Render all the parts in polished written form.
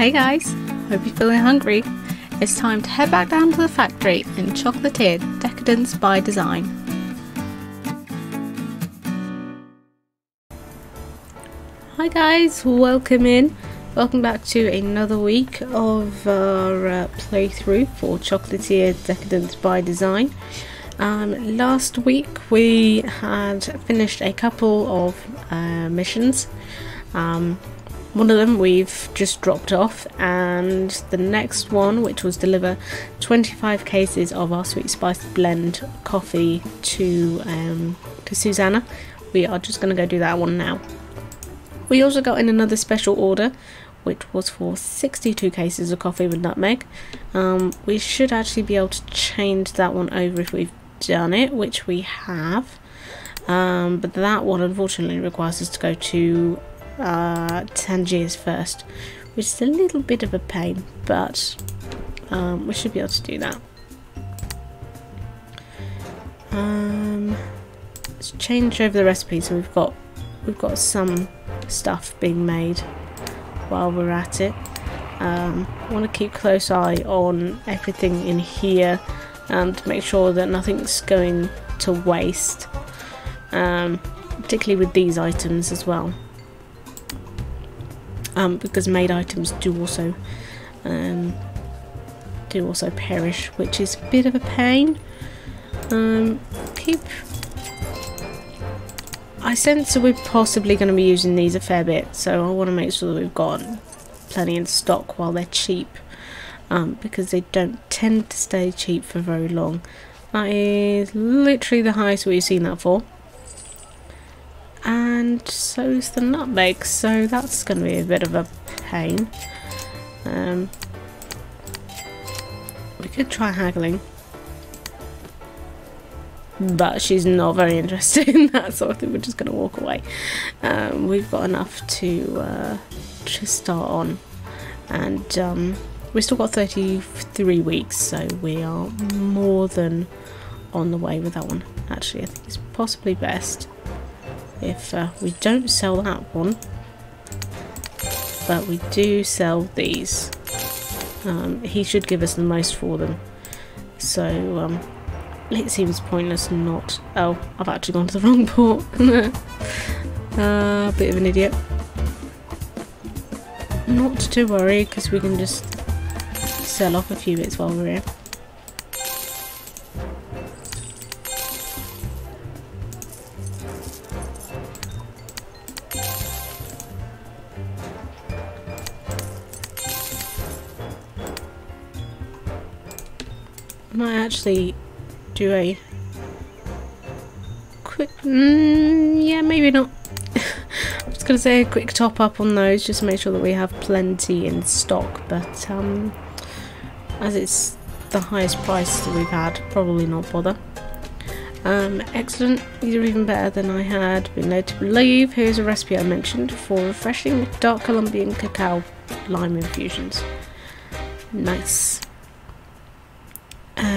Hey guys, hope you're feeling hungry. It's time to head back down to the factory in Chocolatier Decadence by Design. Hi guys, welcome in. Welcome back to another week of our playthrough for Chocolatier Decadence by Design. Last week we had finished a couple of missions. One of them we've just dropped off, and the next one, which was deliver 25 cases of our sweet spice blend coffee to Susannah, we are just going to go do that one now. We also got in another special order, which was for 62 cases of coffee with nutmeg. We should actually be able to change that one over if we've done it, which we have, but that one unfortunately requires us to go to Tangiers first, which is a little bit of a pain, but we should be able to do that. Let's change over the recipe, so we've got some stuff being made while we're at it. I want to keep close eye on everything in here and to make sure that nothing's going to waste, particularly with these items as well. Because made items do also perish, which is a bit of a pain. I sense that we're possibly going to be using these a fair bit, so I want to make sure that we've got plenty in stock while they're cheap, because they don't tend to stay cheap for very long. That is literally the highest we've seen that for. And so is the nutmeg, so that's going to be a bit of a pain. We could try haggling, but she's not very interested in that, so I think we're just going to walk away. We've got enough to start on, and we've still got 33 weeks, so we are more than on the way with that one. Actually, I think it's possibly best if we don't sell that one, but we do sell these. He should give us the most for them, so it seems pointless not... Oh, I've actually gone to the wrong port. Bit of an idiot. Not to worry, because we can just sell off a few bits while we're here. Might actually do a quick, yeah, maybe not. I was going to say a quick top up on those, just to make sure that we have plenty in stock, but as it's the highest price that we've had, probably not bother. Excellent, these are even better than I had been led to believe. Here's a recipe I mentioned for refreshing dark Colombian cacao lime infusions. Nice.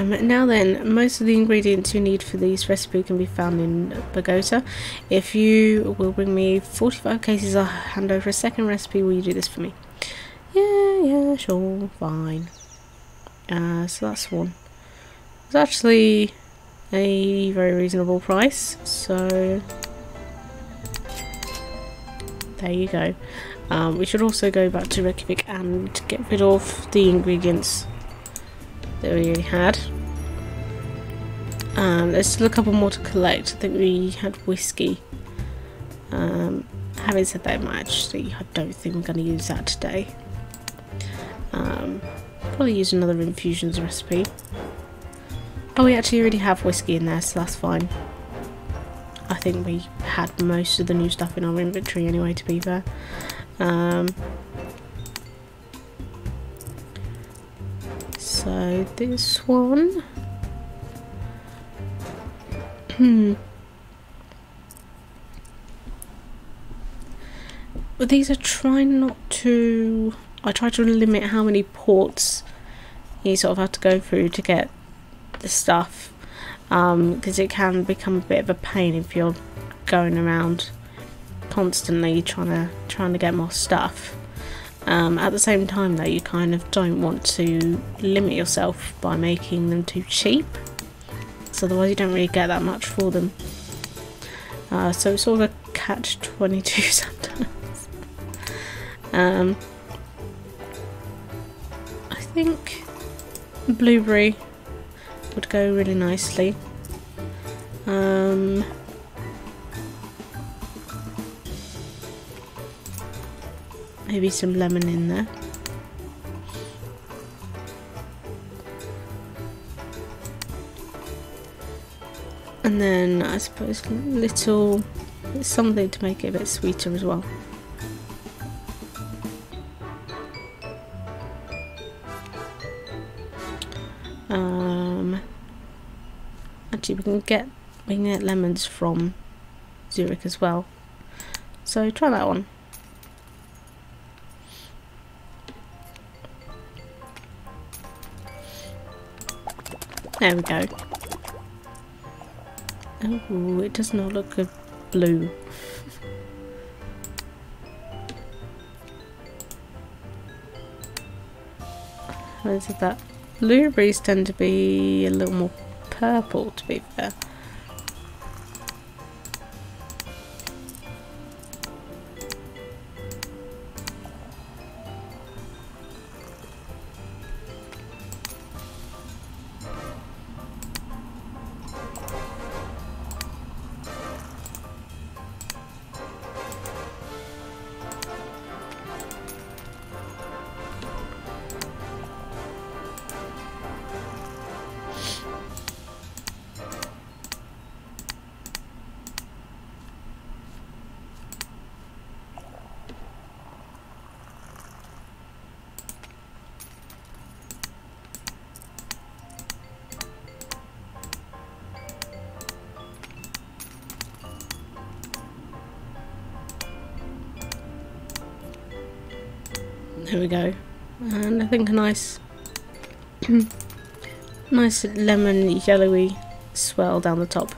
Now then, most of the ingredients you need for this recipe can be found in Bogota. If you will bring me 45 cases, I'll hand over a second recipe. Will you do this for me? Yeah, sure, fine. So that's one. It's actually a very reasonable price, so there you go. We should also go back to Recupic and get rid of the ingredients that we had. There's still a couple more to collect. I think we had whiskey. Having said that, I don't think we're going to use that today. Probably use another infusions recipe. Oh, we actually already have whiskey in there, so that's fine. I think we had most of the new stuff in our inventory anyway, to be fair. So this one, but these are trying not to... I try to limit how many ports you sort of have to go through to get the stuff, because it can become a bit of a pain if you're going around constantly trying to get more stuff. At the same time though, you kind of don't want to limit yourself by making them too cheap, because otherwise you don't really get that much for them. So it's sort of a catch-22 sometimes. I think blueberry would go really nicely. Maybe some lemon in there. And then I suppose a little something to make it a bit sweeter as well. Actually we can get lemons from Zurich as well. So try that one. There we go. Oh, it does not look good blue. Where's that? Blueberries tend to be a little more purple, to be fair. There we go, and I think a nice nice lemon yellowy swirl down the top.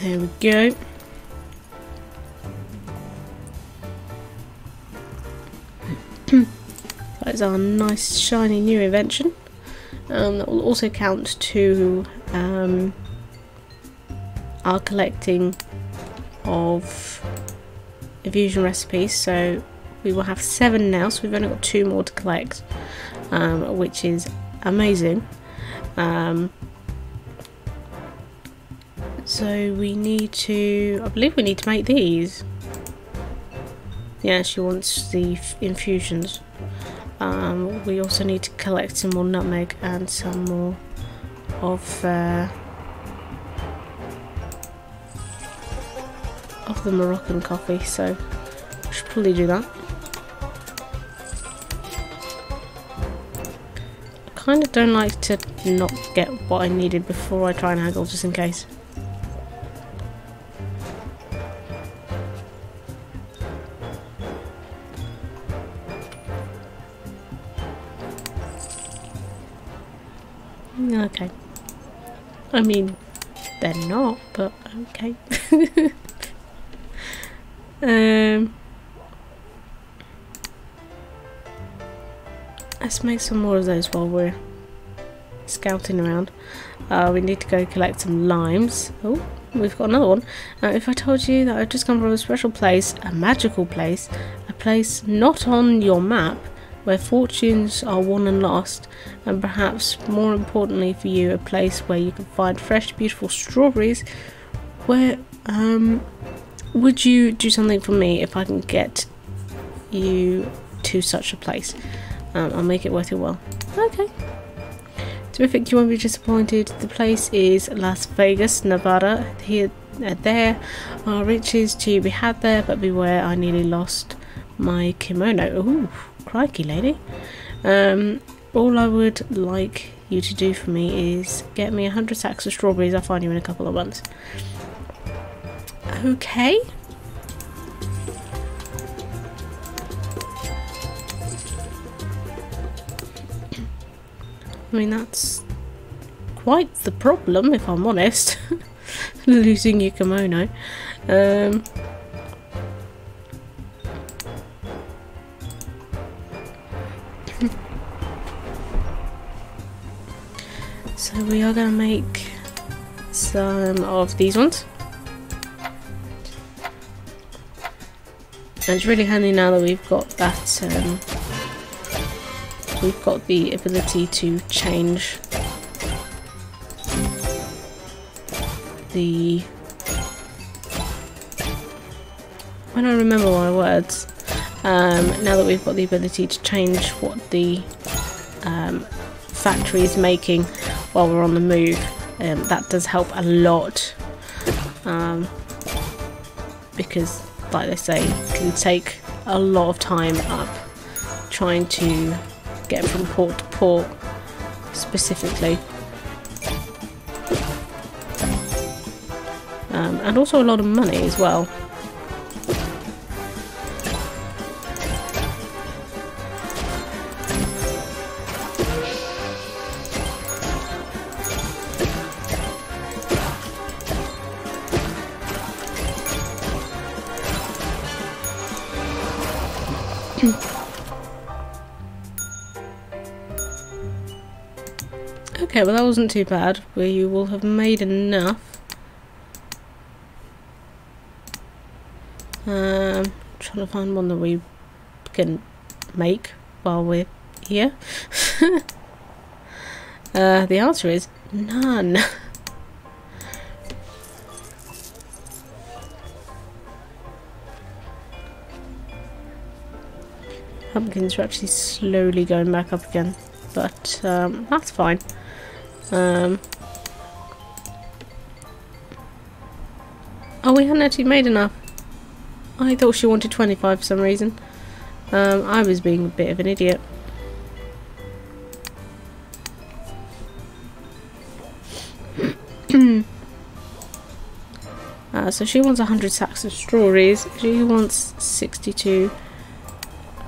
Here we go. That is our nice shiny new invention. That will also count to our collecting of infusion recipes. So we will have 7 now, so we've only got 2 more to collect, which is amazing. So we need to, I believe we need to make these. Yeah, she wants the infusions. We also need to collect some more nutmeg and some more of the Moroccan coffee, so I should probably do that. I kind of don't like to not get what I needed before I try and haggle, just in case. Okay. I mean, they're not, but okay. Let's make some more of those while we're scouting around. We need to go collect some limes. Oh, we've got another one. If I told you that I've just come from a special place, a magical place, a place not on your map, where fortunes are won and lost, and perhaps more importantly for you, a place where you can find fresh, beautiful strawberries, where would you do something for me if I can get you to such a place? I'll make it worth your while. Okay. Terrific, you won't be disappointed. The place is Las Vegas, Nevada. Here, there are riches to be had there, but beware, I nearly lost my kimono. Ooh, crikey, lady. All I would like you to do for me is get me 100 sacks of strawberries. I'll find you in a couple of months. Okay. I mean, that's quite the problem, if I'm honest. Losing your kimono. So we are going to make some of these ones. And it's really handy now that we've got that... we've got the ability to change the... I don't remember my words. Now that we've got the ability to change what the factory is making while we're on the move, that does help a lot. Because, like they say, it can take a lot of time up trying to get from port to port specifically, and also a lot of money as well. Okay, well that wasn't too bad, where you will have made enough. Trying to find one that we can make while we're here. The answer is none. Pumpkins are actually slowly going back up again, but that's fine. Oh, we hadn't actually made enough. I thought she wanted 25 for some reason. I was being a bit of an idiot. So she wants 100 sacks of strawberries. She wants 62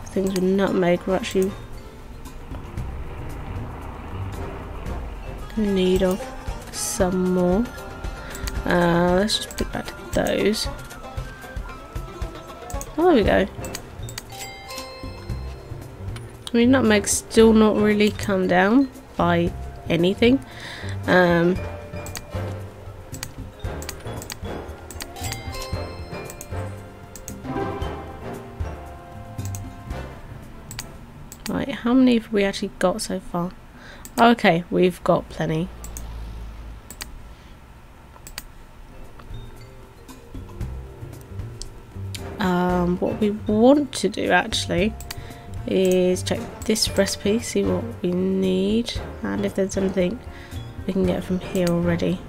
things with nutmeg. We're actually in need of some more. Let's just put back to those. Oh, there we go. I mean, nutmeg's still not really come down by anything. Right, how many have we actually got so far? Okay, we've got plenty. What we want to do actually is check this recipe, see what we need, and if there's anything we can get from here already.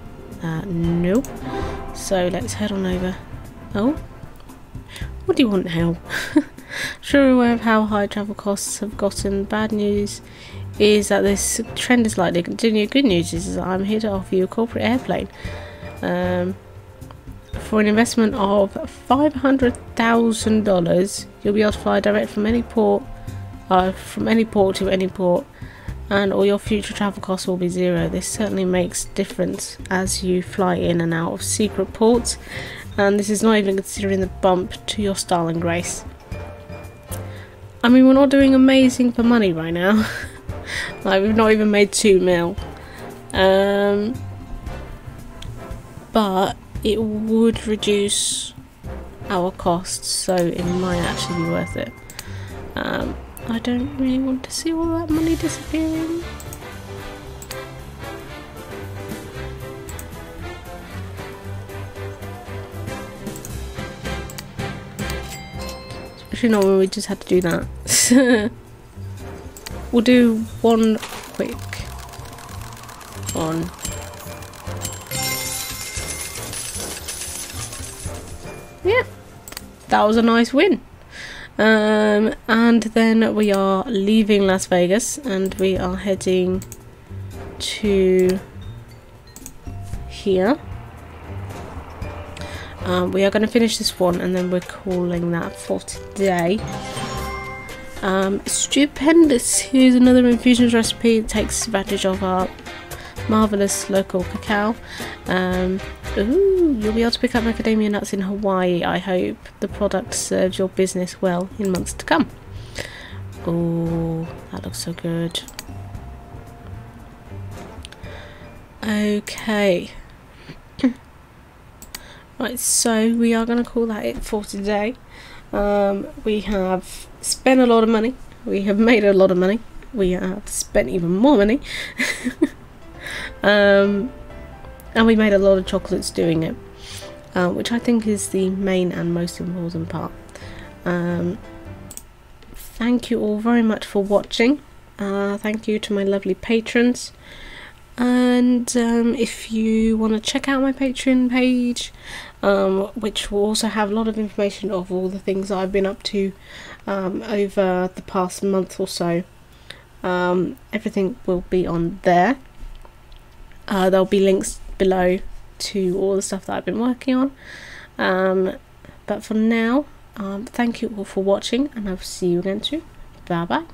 Nope. So let's head on over. Oh, what do you want now? Sure aware of how high travel costs have gotten. Bad news is that this trend is likely to continue. Good news is that I'm here to offer you a corporate airplane for an investment of $500,000. You'll be able to fly direct from any port to any port, and all your future travel costs will be zero. This certainly makes a difference as you fly in and out of secret ports, and this is not even considering the bump to your style and grace. I mean, we're not doing amazing for money right now. Like, we've not even made 2 mil. But it would reduce our costs, so it might actually be worth it. I don't really want to see all that money disappearing. Especially not when we just had to do that. We'll do one quick one. Yeah, that was a nice win. And then we are leaving Las Vegas and we are heading to here. We are going to finish this one and then we're calling that for today. Stupendous. Here's another infusions recipe that takes advantage of our marvellous local cacao. Ooh, you'll be able to pick up macadamia nuts in Hawaii. I hope the product serves your business well in months to come. Oh, that looks so good. Okay. Right, so we are going to call that it for today. We have spent a lot of money, we have made a lot of money, we have spent even more money, and we made a lot of chocolates doing it, which I think is the main and most important part. Thank you all very much for watching. Thank you to my lovely patrons. And if you want to check out my Patreon page, which will also have a lot of information of all the things that I've been up to over the past month or so, everything will be on there. There'll be links below to all the stuff that I've been working on. But for now, thank you all for watching and I'll see you again soon. Bye bye.